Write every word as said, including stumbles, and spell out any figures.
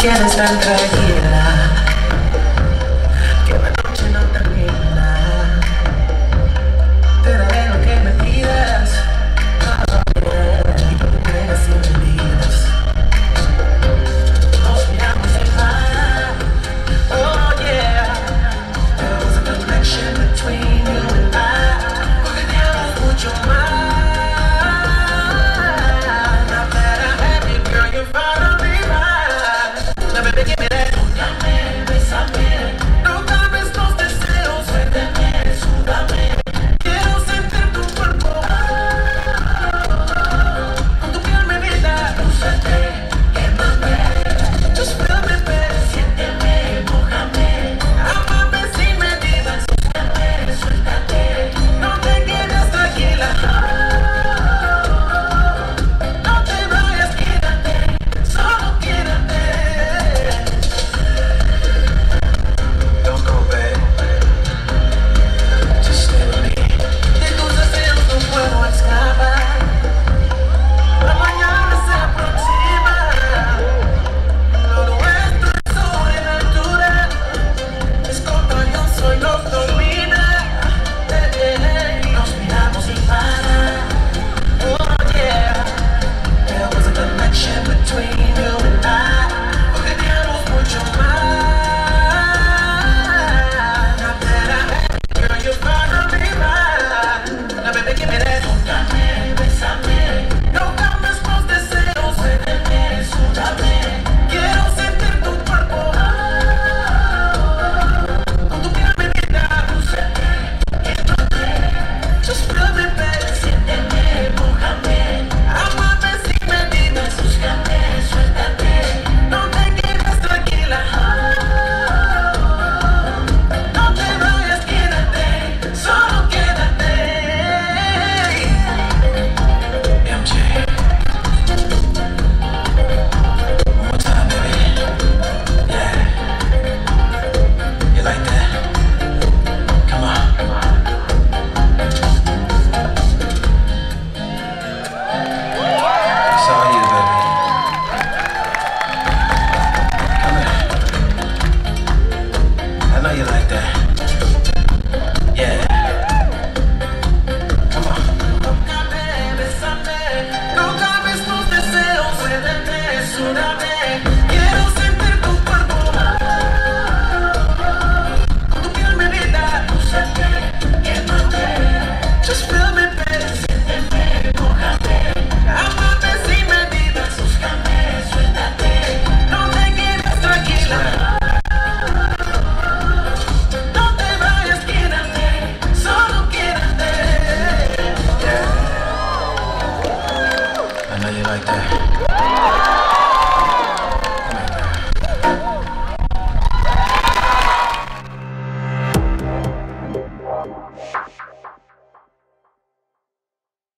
again as vampire.